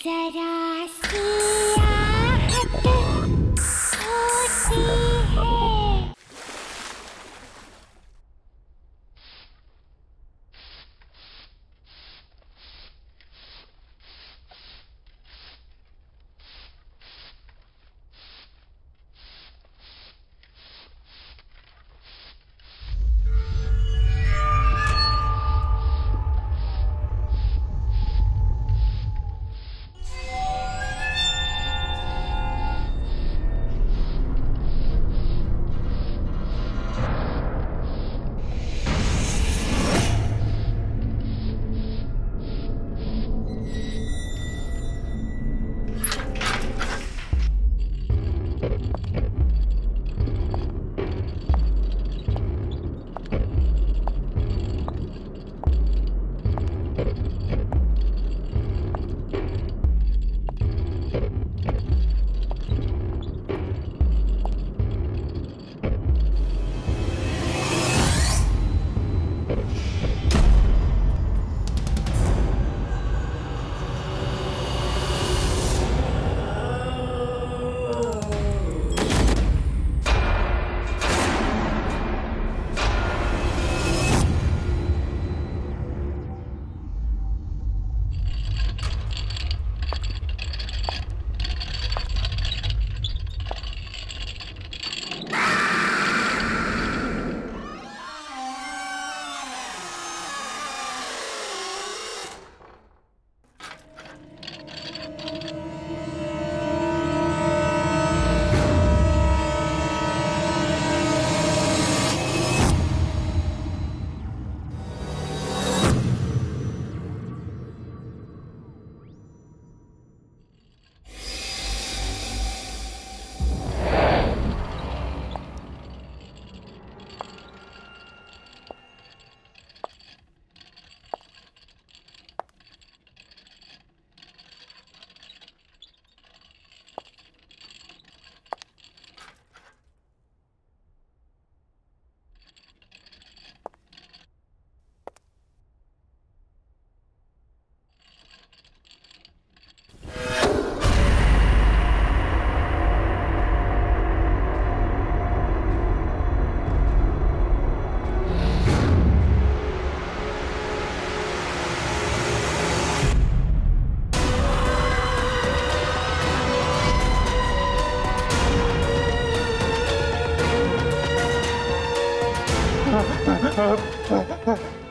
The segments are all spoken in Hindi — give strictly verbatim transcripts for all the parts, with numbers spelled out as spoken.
जरा सी आहट होती है।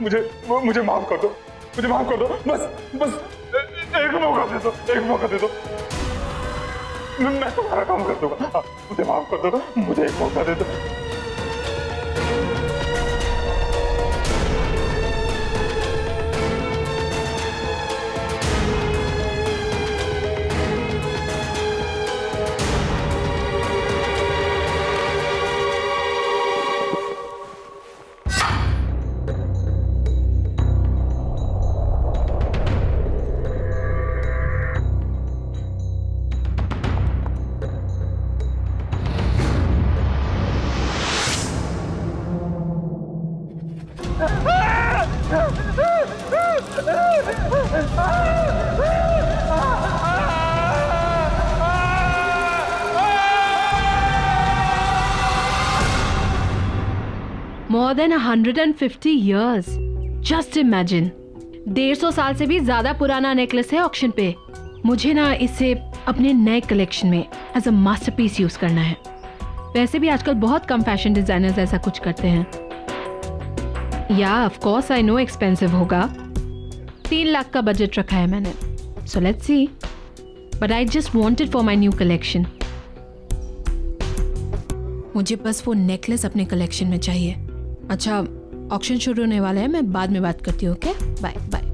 मुझे मुझे माफ कर दो, मुझे माफ कर दो, बस बस एक मौका दे दो, एक मौका दे दो, मैं तुम्हारा काम कर दूंगा, मुझे माफ कर दो, मुझे एक मौका दे दो। More than one hundred fifty years. Just imagine. डेढ़ सौ साल से भी ज्यादा पुराना नेकलेस है ऑक्शन पे। मुझे ना इसे अपने नए कलेक्शन में एज अ मास्टरपीस यूज करना है। वैसे भी आजकल बहुत कम फैशन डिजाइनर्स ऐसा कुछ करते हैं। या of course I know expensive होगा। तीन लाख का बजट रखा है मैंने। So let's see. But I just wanted for my new collection. मुझे बस वो नेकलेस अपने कलेक्शन में चाहिए। अच्छा, ऑक्शन शुरू होने वाला है, मैं बाद में बात करती हूँ। Okay, bye bye.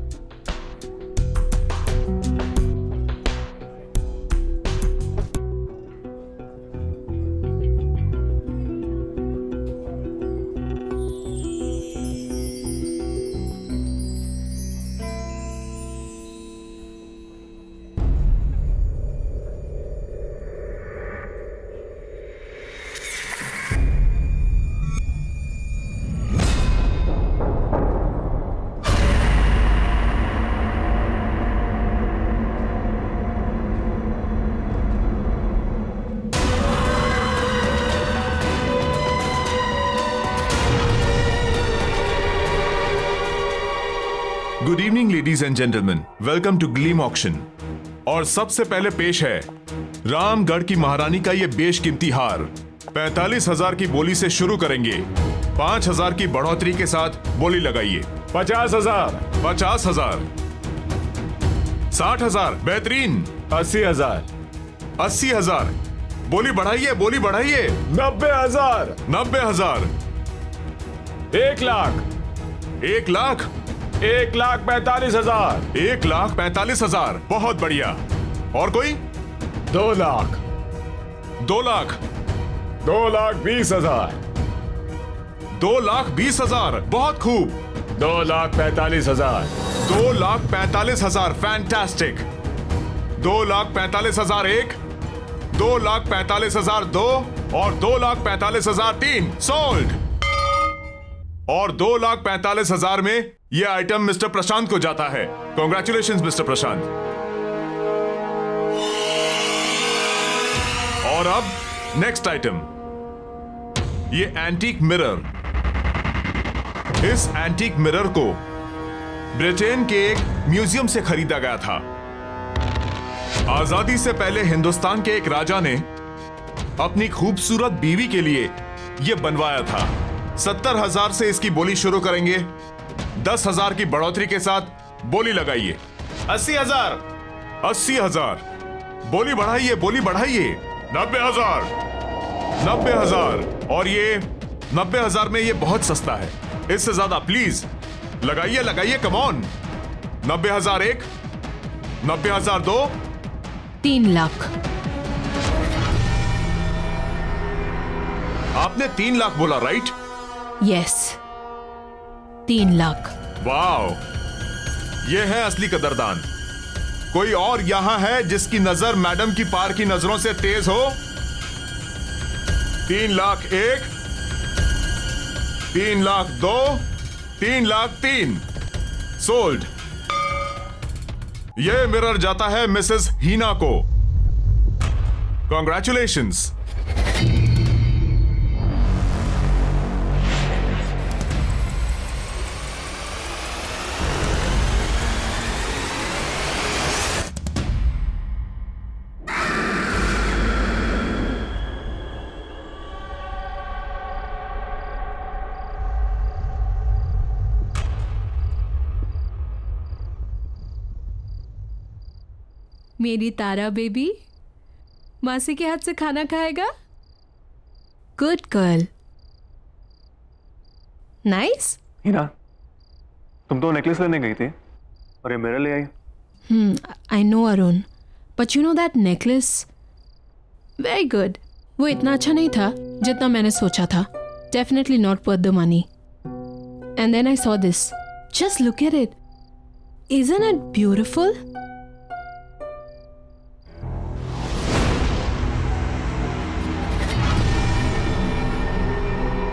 Good evening ladies and gentleman, welcome to gleam auction. और सबसे पहले पेश है रामगढ़ की महारानी का ये बेशकीमती हार। पैंतालीस हजार की बोली से शुरू करेंगे, पांच हजार की बढ़ोतरी के साथ बोली लगाइए। पचास हजार, पचास हजार, साठ हजार, बेहतरीन। अस्सी हजार, अस्सी हजार, बोली बढ़ाइए, बोली बढ़ाइए। नब्बे हजार, नब्बे हजार, एक लाख, एक लाख, एक लाख पैंतालीस हजार, एक लाख पैंतालीस हजार, बहुत बढ़िया। और कोई? दो लाख, दो लाख, दो लाख बीस हजार, दो लाख बीस हजार, बहुत खूब। दो लाख पैंतालीस हजार, दो लाख पैंतालीस हजार, फैंटास्टिक। दो लाख पैंतालीस हजार एक, दो लाख पैंतालीस हजार दो, और दो लाख पैंतालीस हजार तीन। सोल्ड। और दो लाख पैंतालीस हजार में ये आइटम मिस्टर प्रशांत को जाता है। Congratulations mister Prashant. और अब नेक्स्ट आइटम, ये एंटीक मिरर। इस एंटीक मिरर को ब्रिटेन के एक म्यूजियम से खरीदा गया था। आजादी से पहले हिंदुस्तान के एक राजा ने अपनी खूबसूरत बीवी के लिए यह बनवाया था। सत्तर हजार से इसकी बोली शुरू करेंगे, दस हजार की बढ़ोतरी के साथ बोली लगाइए। अस्सी हजार, अस्सी हजार, बोली बढ़ाइए, बोली बढ़ाइए। नब्बे हजार, नब्बे हजार, और ये नब्बे हजार में ये बहुत सस्ता है, इससे ज्यादा प्लीज लगाइए, लगाइए, कमॉन। नब्बे हजार एक, नब्बे हजार दो, तीन लाख। आपने तीन लाख बोला, राइट? यस, तीन लाख। वाओ, ये है असली कदरदान। कोई और यहां है जिसकी नजर मैडम की पार की नजरों से तेज हो? तीन लाख एक, तीन लाख दो, तीन लाख तीन। सोल्ड। ये मिरर जाता है मिसेस हीना को। कॉन्ग्रेचुलेशंस। मेरी तारा बेबी मासी के हाथ से खाना खाएगा। Good girl, nice. हीना, तुम तो नेकलेस लेने गई थी और ये मेरा ले आई। Hmm, I know Arun, but you know that necklace very good. वो इतना अच्छा नहीं था जितना मैंने सोचा था। Definitely not worth the money. And then I saw this, just look at it, isn't it beautiful?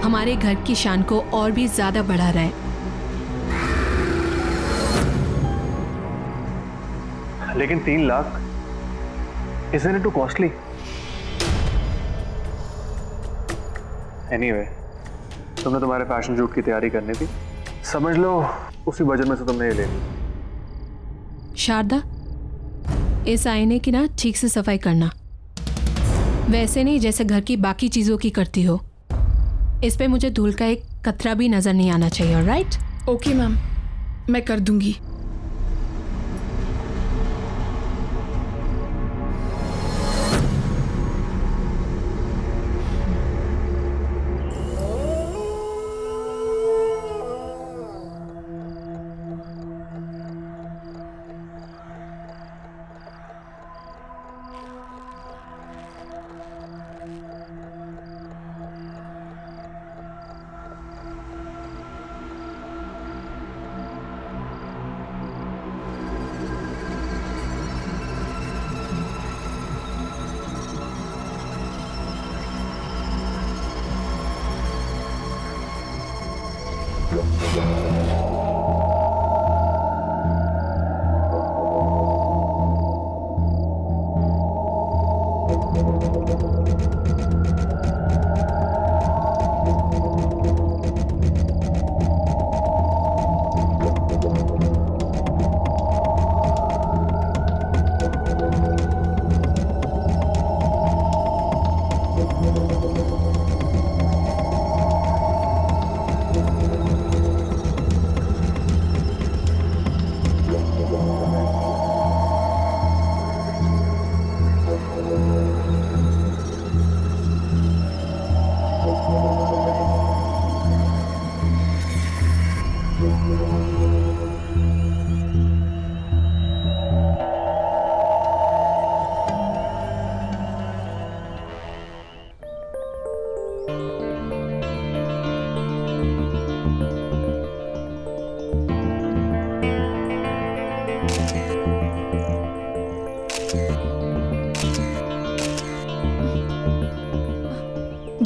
हमारे घर की शान को और भी ज्यादा बढ़ा रहा है। लेकिन तीन lakh isn't it too costly? Anyway, तुमने तुम्हारे फैशन शूट की तैयारी करनी थी, समझ लो उसी बजट में से तुमने ये ले ली। शारदा, इस आईने की ना ठीक से सफाई करना, वैसे नहीं जैसे घर की बाकी चीजों की करती हो। इस पे मुझे धूल का एक कतरा भी नजर नहीं आना चाहिए, राइट? ओके मैम, मैं कर दूंगी।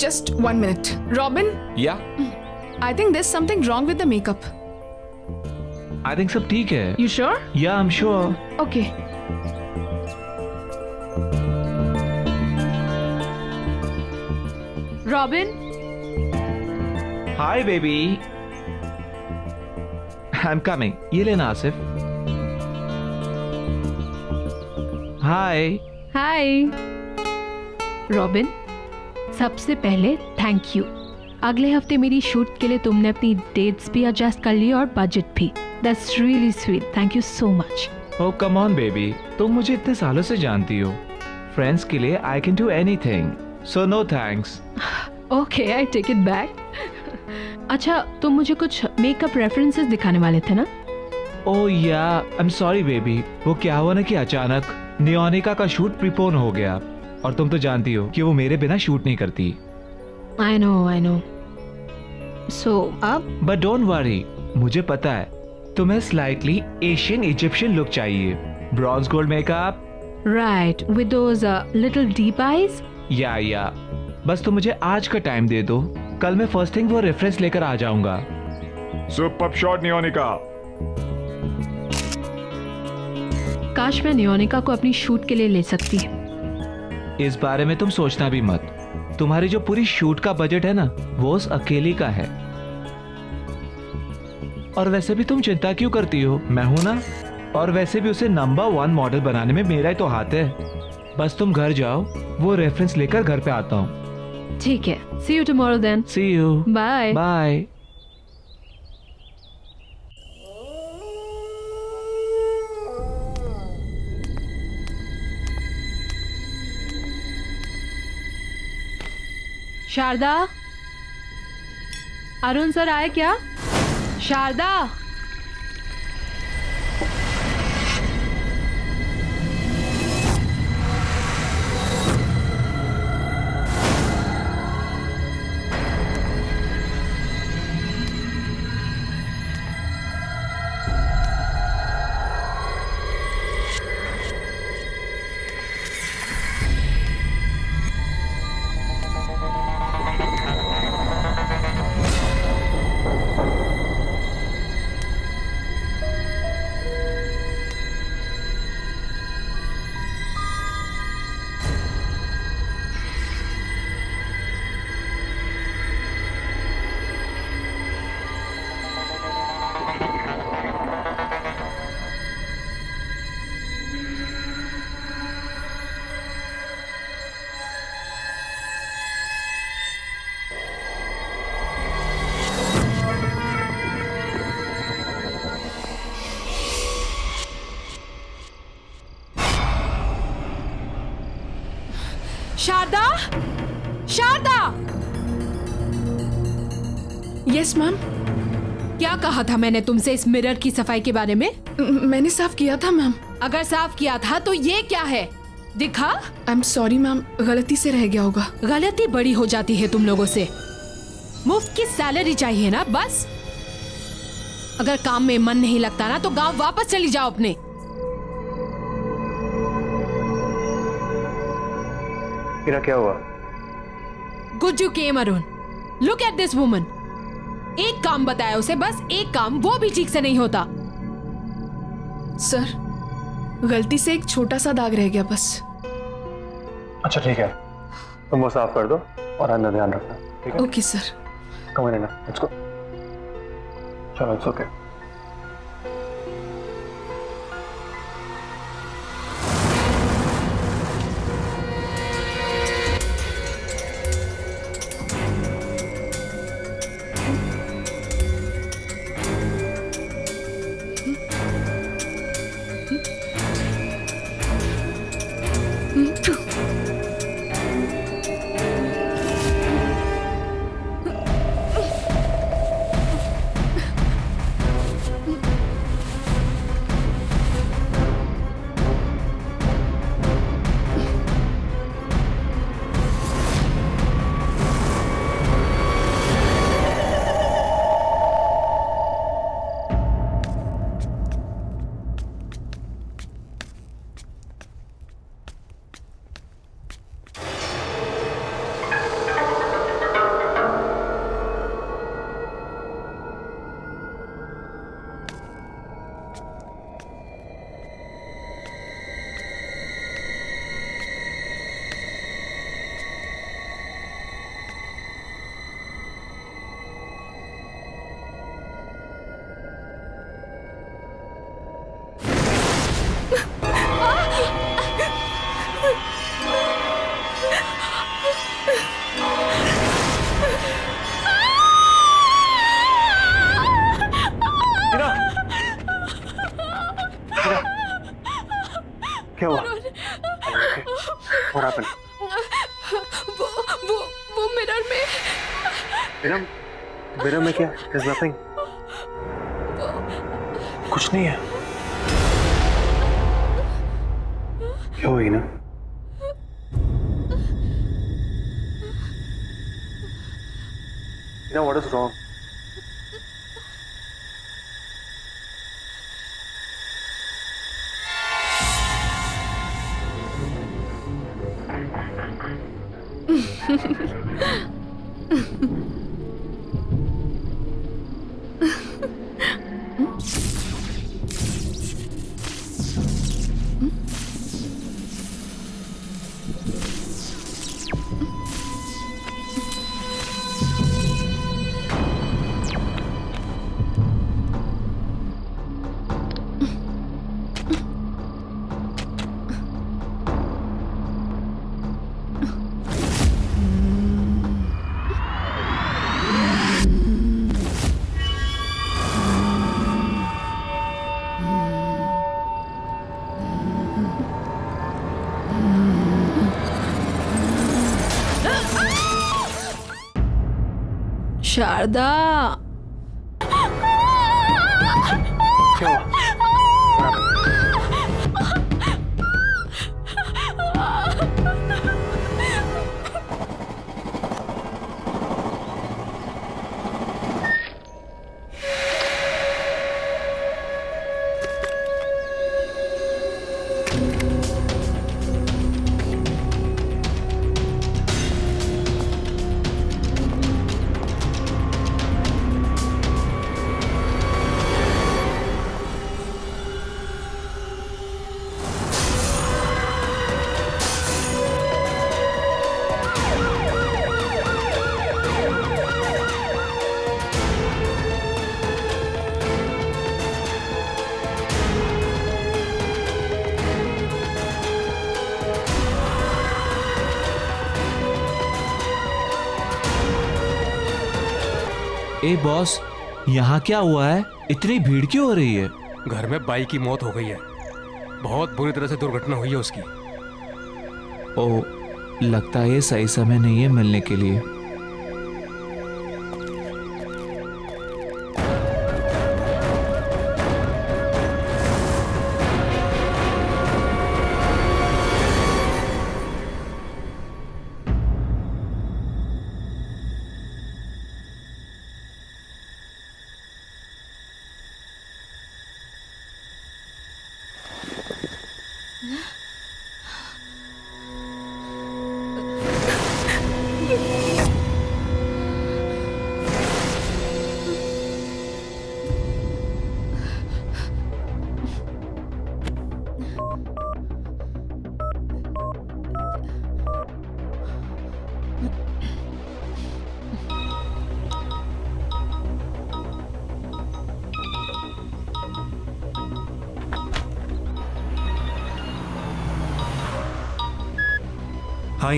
Just one minute. Robin? Yeah? I think there's something wrong with the makeup. I think सब ठीक है. You sure? Yeah, I'm sure. Okay. Robin? Hi, baby. I'm coming. ये लेना आसिफ. Hi. Hi. Robin? सबसे पहले थैंक यू. अगले हफ्ते मेरी शूट के लिए तुमने अपनी डेट्स भी एडजस्ट कर ली और बजट भी. That's really sweet. Thank you so much. Oh come on baby, तुम मुझे इतने सालों से जानती हो. फ्रेंड्स के लिए I can do anything, so no thanks. Okay, I take it back. अच्छा, तुम मुझे कुछ मेकअप रेफरेंसेस दिखाने वाले थे ना? ओह या, आई एम सॉरी बेबी. वो क्या हुआ ना कि अचानक न्योनिका का शूट प्रीपोन हो गया और तुम तो जानती हो कि वो मेरे बिना शूट नहीं करती. I know I know. सो अब बट डोंट वरी, मुझे पता है तुम्हें स्लाइटली एशियन इजिप्शियन लुक चाहिए. Bronze gold makeup, right, with those little deep eyes. Yeah yeah, बस तुम मुझे आज का टाइम दे दो. कल मैं फर्स्ट थिंग वो रेफरेंस लेकर आ जाऊंगा. Super shot Nyonika. काश मैं न्योनिका को अपनी शूट के लिए ले सकती. इस बारे में तुम सोचना भी मत. तुम्हारी जो पूरी शूट का बजट है ना, वो उस अकेली का है. और वैसे भी तुम चिंता क्यों करती हो, मैं हूं ना. और वैसे भी उसे नंबर वन मॉडल बनाने में मेरा ही तो हाथ है. बस तुम घर जाओ, वो रेफरेंस लेकर घर पे आता हूँ. ठीक है, see you tomorrow then. See you, bye bye. Sharda, Arun sir आए क्या? शारदा, शारदा, शारदा. Yes ma'am. क्या कहा था मैंने तुमसे इस मिरर की सफाई के बारे में? म, मैंने साफ किया था मैम. अगर साफ किया था तो ये क्या है? दिखा. आई एम सॉरी मैम, गलती से रह गया होगा. गलती बड़ी हो जाती है तुम लोगों से. मुफ्त की सैलरी चाहिए ना बस. अगर काम में मन नहीं लगता ना तो गांव वापस चली जाओ अपने. क्या हुआ? Good you came, Arun. Look at this woman. एक काम बताया उसे, बस एक काम, वो भी ठीक से नहीं होता. सर, गलती से एक छोटा सा दाग रह गया बस. अच्छा ठीक है, तुम वो साफ कर दो और अंदर ध्यान रखना. ठीक है? Okay sir. Come on, let's go. चलो, it's okay. और आपने वो वो वो मिरर में मिरर मिरर में क्या? There's nothing. कुछ नहीं है। क्या हुई ना? Now what is wrong? Sharda क्या ए बॉस, यहाँ क्या हुआ है? इतनी भीड़ क्यों हो रही है? घर में बाई की मौत हो गई है। बहुत बुरी तरह से दुर्घटना हुई है उसकी। ओ, लगता है सही समय नहीं है मिलने के लिए।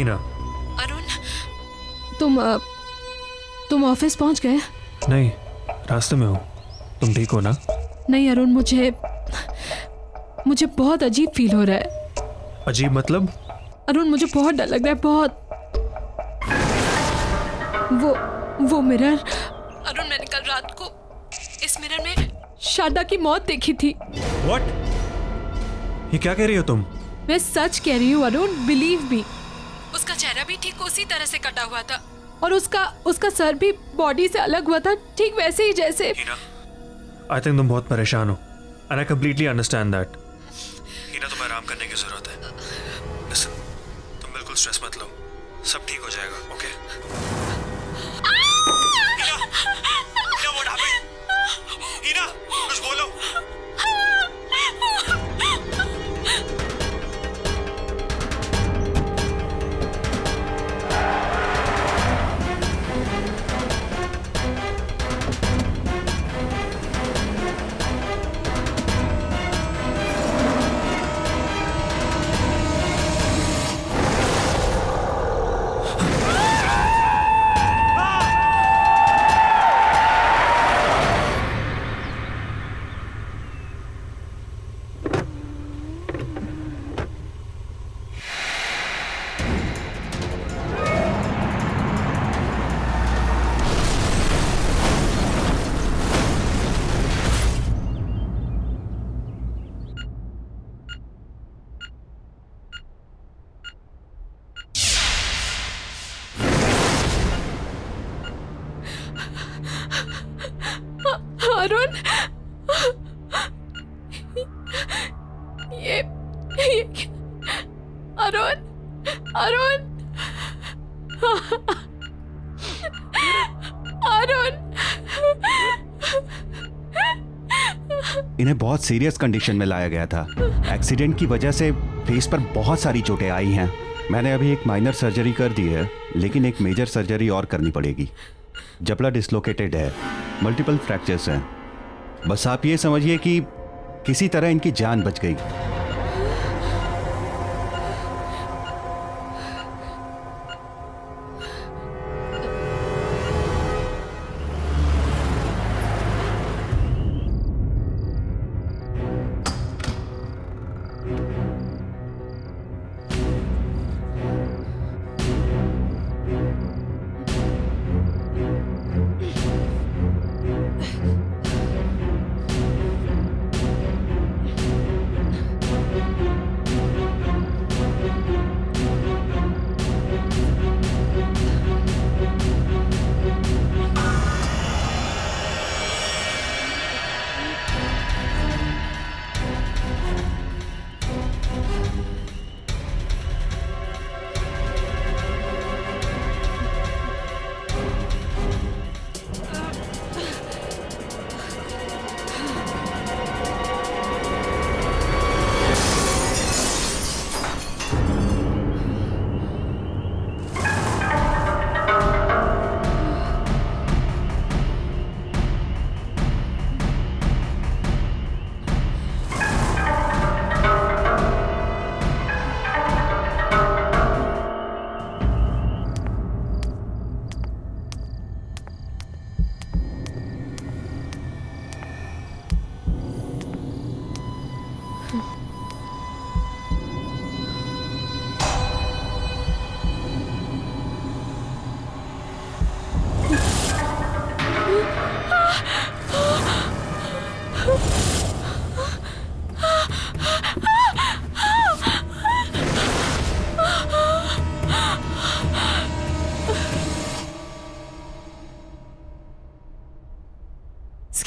ना अरुण, तुम तुम ऑफिस पहुंच गए? नहीं, रास्ते में हूं। तुम ठीक हो ना? नहीं अरुण, मुझे मुझे बहुत अजीब फील हो रहा है। अजीब मतलब? अरुण मुझे बहुत डर लग रहा है, बहुत। वो वो मिरर अरुण, मैंने कल रात को इस मिरर में शारदा की मौत देखी थी। व्हाट? ये क्या कह रही हो तुम? मैं सच कह रही हूँ अरुण, बिलीव मी। उसका चेहरा भी ठीक उसी तरह से कटा हुआ था और उसका उसका सर भी बॉडी से अलग हुआ था, ठीक वैसे ही जैसे। हीना, आई थिंक तुम बहुत परेशान हो and I completely understand that. Heena, तुम्हें आराम करने की जरूरत है। Listen, तुम बिल्कुल स्ट्रेस मत लो, सब ठीक हो जाएगा, okay? Heena, Heena what happened? Heena कुछ बोलो। अरुण, ये, ये अरुण, अरुण, अरुण। इन्हें बहुत सीरियस कंडीशन में लाया गया था। एक्सीडेंट की वजह से फेस पर बहुत सारी चोटें आई हैं। मैंने अभी एक माइनर सर्जरी कर दी है, लेकिन एक मेजर सर्जरी और करनी पड़ेगी। जबड़ा डिसलोकेटेड है, मल्टीपल फ्रैक्चर्स हैं। बस आप ये समझिए कि किसी तरह इनकी जान बच गई।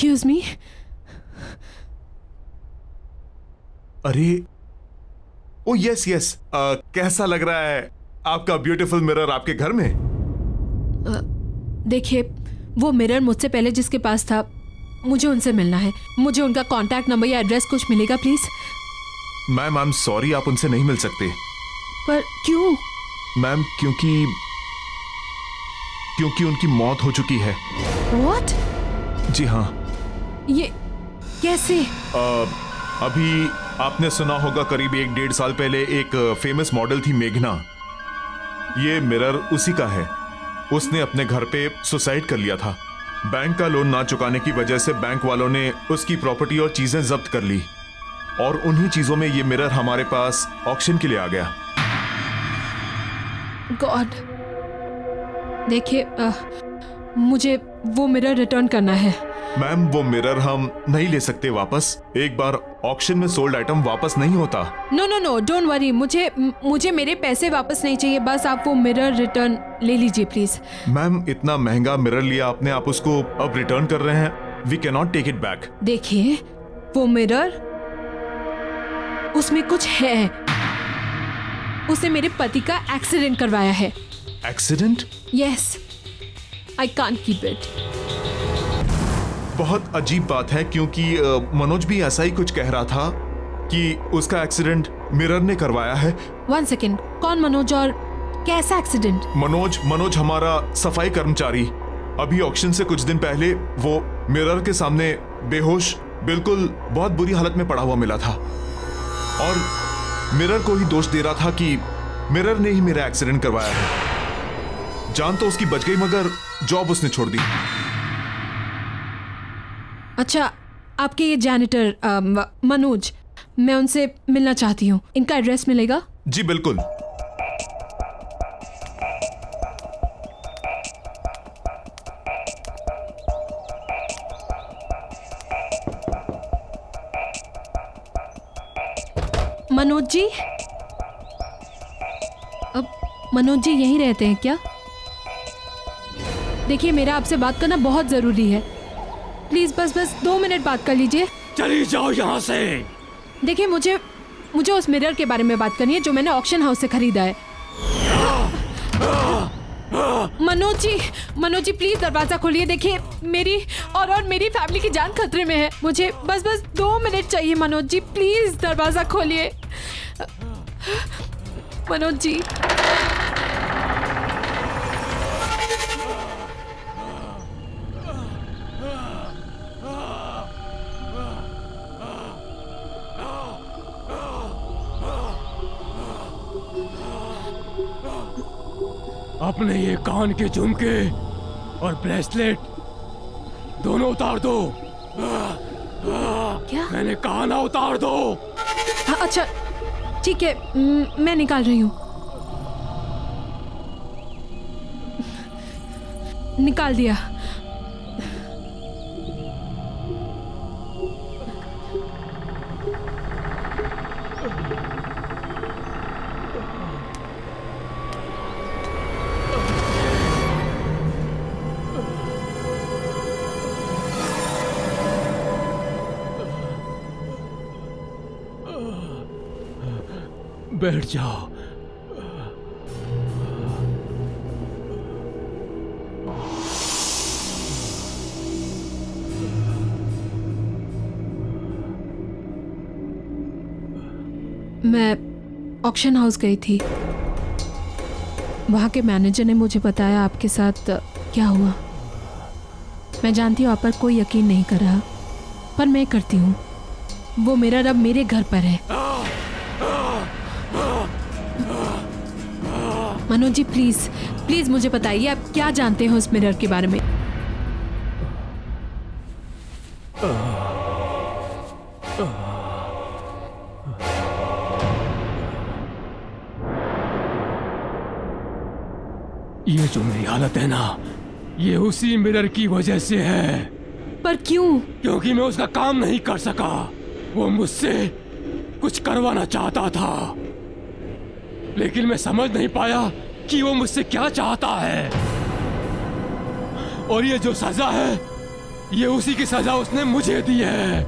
Excuse me? अरे ओ यस यस कैसा लग रहा है आपका ब्यूटीफुल मिरर आपके घर में? uh, देखिए वो मिरर मुझसे पहले जिसके पास था, मुझे उनसे मिलना है। मुझे उनका कॉन्टैक्ट नंबर या एड्रेस कुछ मिलेगा please? Ma'am I am sorry, आप उनसे नहीं मिल सकते। पर क्यों? मैम क्योंकि क्योंकि उनकी मौत हो चुकी है। What? जी हाँ। ये कैसे? आ, अभी आपने सुना होगा, करीब एक डेढ़ साल पहले एक फेमस मॉडल थी मेघना, ये मिरर उसी का है। उसने अपने घर पे सुसाइड कर लिया था। बैंक का लोन ना चुकाने की वजह से बैंक वालों ने उसकी प्रॉपर्टी और चीजें जब्त कर ली, और उन्हीं चीजों में ये मिरर हमारे पास ऑक्शन के लिए आ गया। गॉड, देखिए मुझे वो मिरर रिटर्न करना है। मैम वो मिरर हम नहीं ले सकते वापस। एक बार ऑक्शन में सोल्ड आइटम वापस नहीं होता। No no no don't worry, मुझे मुझे मेरे पैसे वापस नहीं चाहिए, बस आप वो मिरर रिटर्न ले लीजिए प्लीज। मैम इतना महंगा मिरर लिया आपने, आप उसको अब रिटर्न कर रहे हैं? We can not take it back. देखिए वो मिरर, उसमें कुछ है। उसने मेरे पति का एक्सीडेंट करवाया है। Accident? Yes, I can't keep it. बहुत अजीब बात है, क्योंकि मनोज भी ऐसा ही कुछ कह रहा था कि उसका एक्सीडेंट मिरर ने करवाया है। वन सेकेंड, कौन मनोज और कैसा एक्सीडेंट? मनोज मनोज हमारा सफाई कर्मचारी। अभी ऑक्शन से कुछ दिन पहले वो मिरर के सामने बेहोश, बिल्कुल बहुत बुरी हालत में पड़ा हुआ मिला था, और मिरर को ही दोष दे रहा था कि मिरर ने ही मेरा एक्सीडेंट करवाया है। जान तो उसकी बच गई, मगर जॉब उसने छोड़ दी। अच्छा, आपके ये जैनिटर मनोज, मैं उनसे मिलना चाहती हूँ। इनका एड्रेस मिलेगा? जी बिल्कुल। मनोज जी, अब मनोज जी यहीं रहते हैं क्या? देखिए मेरा आपसे बात करना बहुत जरूरी है, प्लीज बस बस दो मिनट बात कर लीजिए। चली जाओ यहाँ से। देखिए मुझे मुझे उस मिरर के बारे में बात करनी है जो मैंने ऑक्शन हाउस से खरीदा है। मनोज जी, मनोज जी प्लीज दरवाजा खोलिए, देखिए मेरी और और मेरी फैमिली की जान खतरे में है। मुझे बस बस दो मिनट चाहिए मनोज जी, प्लीज दरवाजा खोलिए। मनोज जी अपने ये कान के झुमके और ब्रेसलेट दोनों उतार दो। क्या? मैंने कहा ना उतार दो। आ, अच्छा ठीक है, मैं निकाल रही हूँ। निकाल दिया। बैठ जाओ। मैं ऑक्शन हाउस गई थी, वहां के मैनेजर ने मुझे बताया आपके साथ क्या हुआ। मैं जानती हूँ आप पर कोई यकीन नहीं कर रहा, पर मैं करती हूँ। वो मेरा रब मेरे घर पर है। मनोज जी प्लीज प्लीज मुझे बताइए आप क्या जानते हो उस मिरर के बारे में। ये जो मेरी हालत है ना, ये उसी मिरर की वजह से है। पर क्यों? क्योंकि मैं उसका काम नहीं कर सका। वो मुझसे कुछ करवाना चाहता था, लेकिन मैं समझ नहीं पाया कि वो मुझसे क्या चाहता है। और ये जो सजा है, ये उसी की सजा उसने मुझे दी है।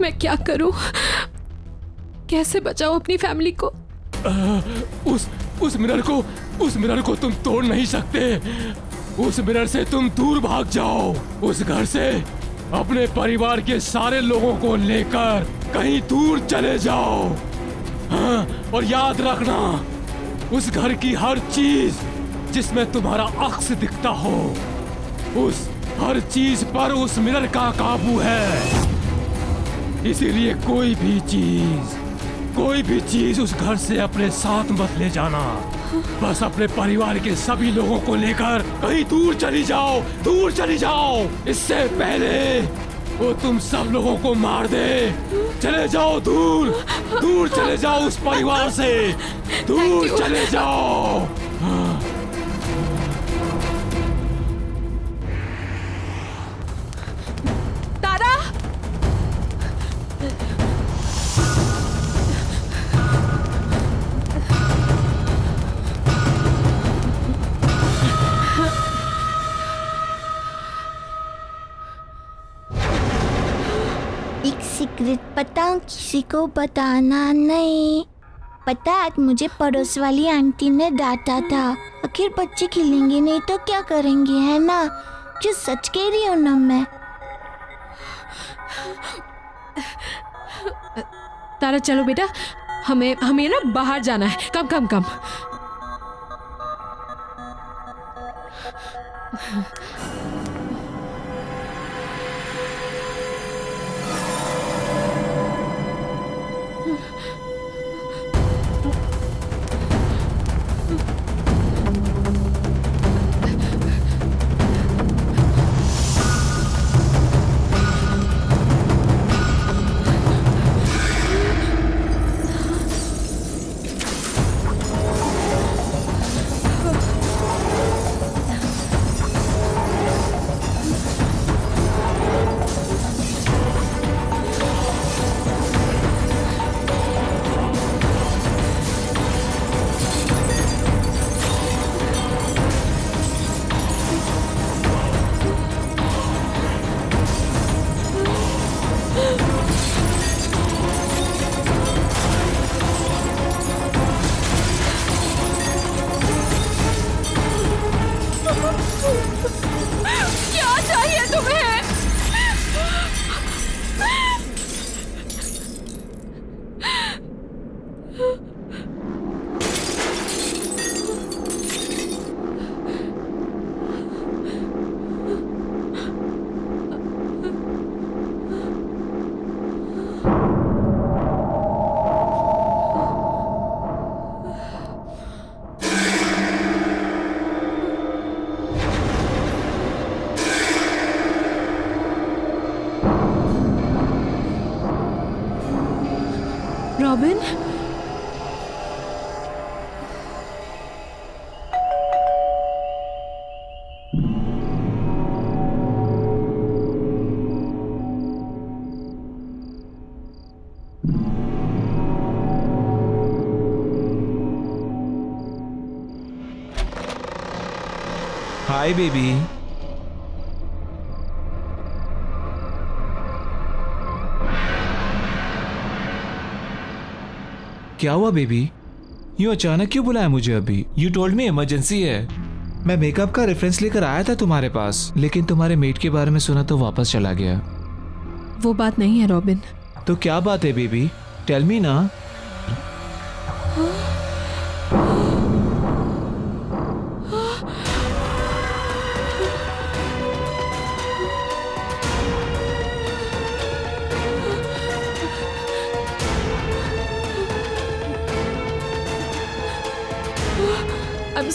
मैं क्या करूं? कैसे बचाऊं अपनी फैमिली को? आ, उस उस मिरर को उस मिरर को तुम तोड़ नहीं सकते। उस मिरर से तुम दूर भाग जाओ। उस घर से अपने परिवार के सारे लोगों को लेकर कहीं दूर चले जाओ। हाँ? और याद रखना, उस घर की हर चीज जिसमें तुम्हारा अक्स दिखता हो, उस हर चीज पर उस मिरर का काबू है। इसीलिए कोई भी चीज कोई भी चीज उस घर से अपने साथ मत ले जाना। बस अपने परिवार के सभी लोगों को लेकर कहीं दूर चली जाओ, दूर चली जाओ, इससे पहले वो तुम सब लोगों को मार दे। चले जाओ दूर, दूर चले जाओ उस परिवार से, दूर चले जाओ। पता किसी को बताना नहीं। पता आज मुझे पड़ोस वाली आंटी ने डांटा था। आखिर बच्चे खिलेंगे नहीं तो क्या करेंगे, है ना? जो सच कह रही हूँ ना मैं। तारा चलो बेटा, हमें हमें ना बाहर जाना है। Come come come Robin, hi baby. क्या हुआ बेबी? यूं अचानक क्यों बुलाया मुझे अभी? यू टोल्ड मी इमरजेंसी है। मैं मेकअप का रेफरेंस लेकर आया था तुम्हारे पास, लेकिन तुम्हारे मेट के बारे में सुना तो वापस चला गया। वो बात नहीं है रॉबिन। तो क्या बात है बेबी? टेल मी ना।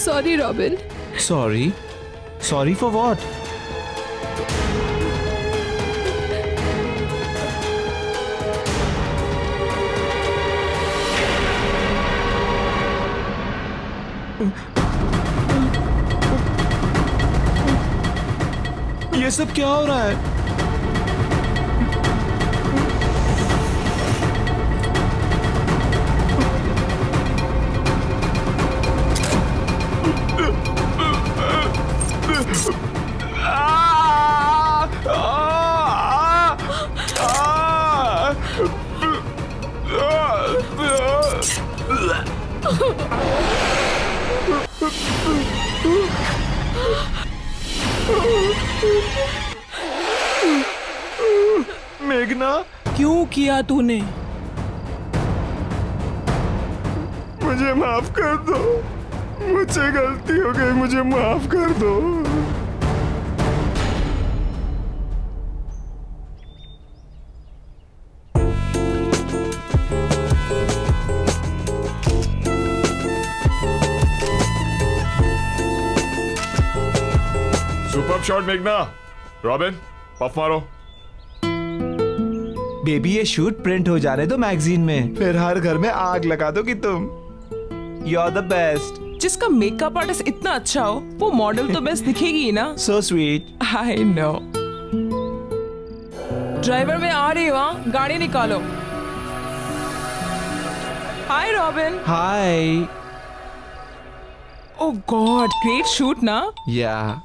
Sorry, Robin. Sorry? Sorry for what? ये सब क्या हो रहा है? मेघना, क्यों किया तूने? मुझे माफ कर दो, मुझसे गलती हो गई, मुझे माफ कर दो। शॉट मेघना। रॉबिन, पफ मारो। बेबी ये शूट प्रिंट हो जाने दो मैगजीन में, फिर हर घर में आग लगा दो कि तुम यू आर द बेस्ट। जिसका मेकअप आर्टिस्ट इतना अच्छा हो वो मॉडल तो बेस्ट दिखेगी ना। So sweet. I know. Driver में आ रही वहां, गाड़ी निकालो। Hi Robin. Hi. Oh God, great shoot ना। Yeah yeah.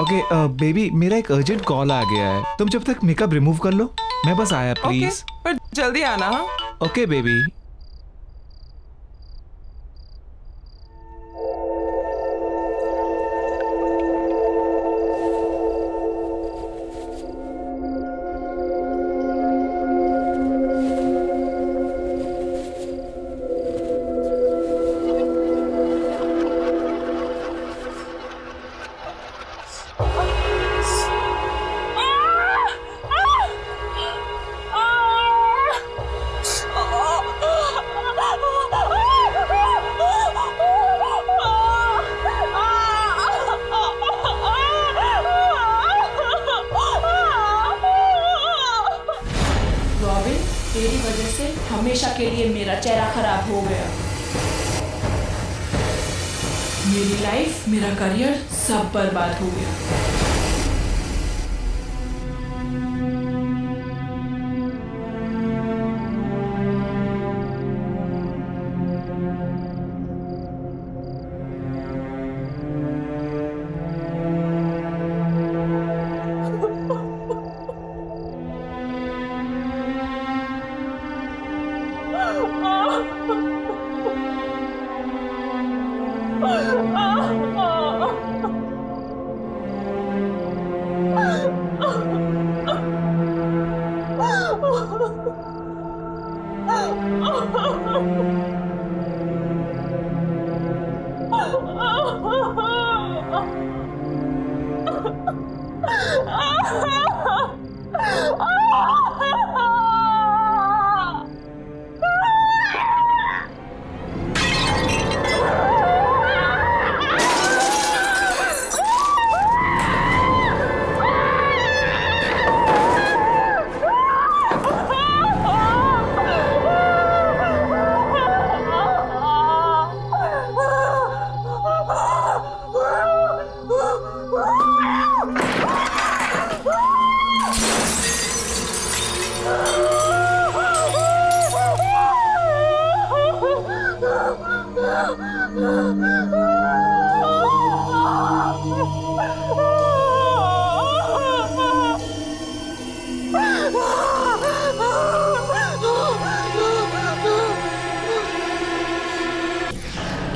ओके बेबी, मेरा एक अर्जेंट कॉल आ गया है, तुम जब तक मेकअप रिमूव कर लो, मैं बस आया। प्लीज okay, पर जल्दी आना। Okay baby. बर्बाद हो गया।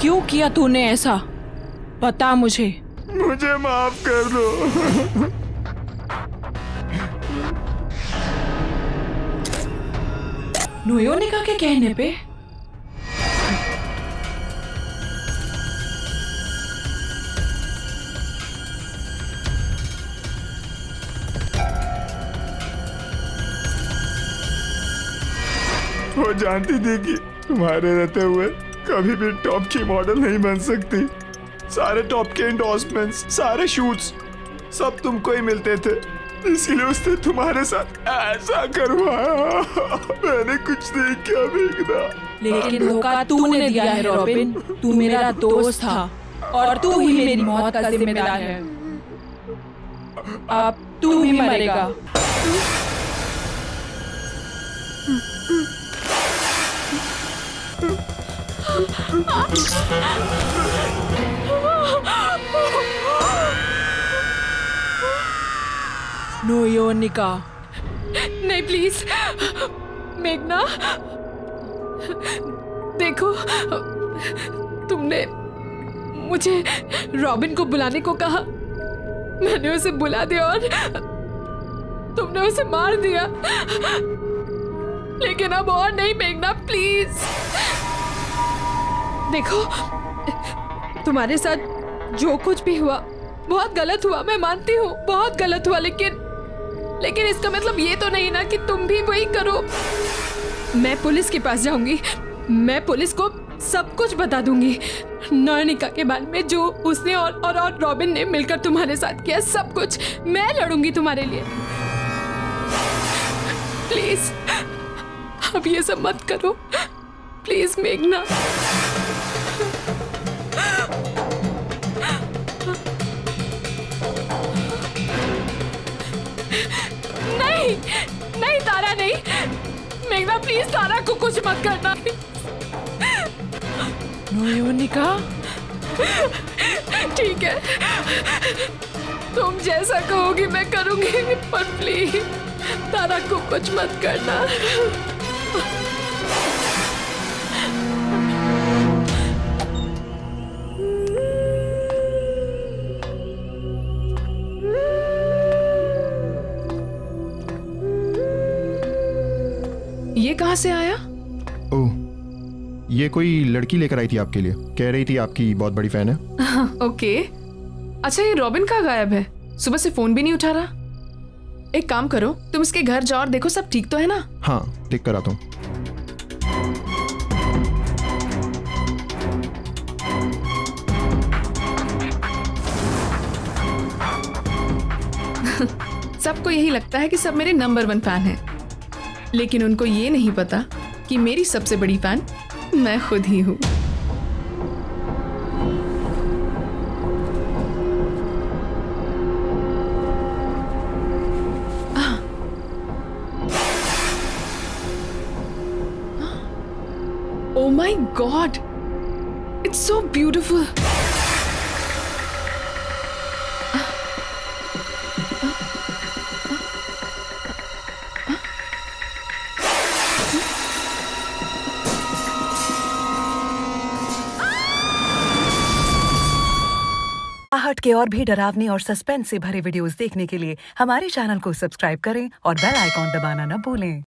क्यों किया तूने ऐसा? बता मुझे। मुझे माफ कर दो। नोयोनिका के कहने पे वो जानती थी कि तुम्हारे रहते हुए कभी भी टॉप की मॉडल नहीं बन सकती। सारे टॉप के इंडोर्समेंट्स, सारे शूट्स सब तुमको ही मिलते थे, इसलिए उसने तुम्हारे साथ ऐसा करवाया। मैंने कुछ नहीं किया मेघना, लेकिन धोखा तूने दिया है रॉबिन। तू मेरा दोस्त था और तू ही मेरी मौत का जिम्मेदार है। अब तू ही मरेगा। नोयोनिका, नहीं प्लीज। मेघना देखो, तुमने मुझे रॉबिन को बुलाने को कहा, मैंने उसे बुला दिया और तुमने उसे मार दिया। लेकिन अब और नहीं मेघना, प्लीज। देखो, तुम्हारे साथ जो कुछ भी हुआ बहुत गलत हुआ, मैं मानती हूँ बहुत गलत हुआ, लेकिन लेकिन इसका मतलब ये तो नहीं ना कि तुम भी वही करो। मैं पुलिस के पास जाऊंगी, मैं पुलिस को सब कुछ बता दूंगी, नोयोनिका के बारे में जो उसने और और और रॉबिन ने मिलकर तुम्हारे साथ किया, सब कुछ मैं लड़ूंगी तुम्हारे लिए। प्लीज अब ये सब मत करो, प्लीज मेघना। नहीं नहीं तारा, नहीं मेघना प्लीज, तारा को कुछ मत करना। नोयोनिका ठीक है, तुम जैसा कहोगी मैं करूंगी, पर प्लीज तारा को कुछ मत करना। ये कहाँ से आया? ओह, ये कोई लड़की लेकर आई थी आपके लिए, कह रही थी आपकी बहुत बड़ी फैन है। हाँ, ओके। अच्छा ये रॉबिन कहाँ गायब है? सुबह से फोन भी नहीं उठा रहा। एक काम करो, तुम इसके घर जाओ और देखो सब ठीक तो है ना। हाँ ठीक कराता हूँ। सबको यही लगता है कि सब मेरे नंबर वन फैन हैं, लेकिन उनको ये नहीं पता कि मेरी सबसे बड़ी फैन मैं खुद ही हूँ। My God, it's so beautiful. आहट के और भी डरावने और सस्पेंस से भरे वीडियोस देखने के लिए हमारे चैनल को सब्सक्राइब करें और बेल आइकॉन दबाना न भूलें।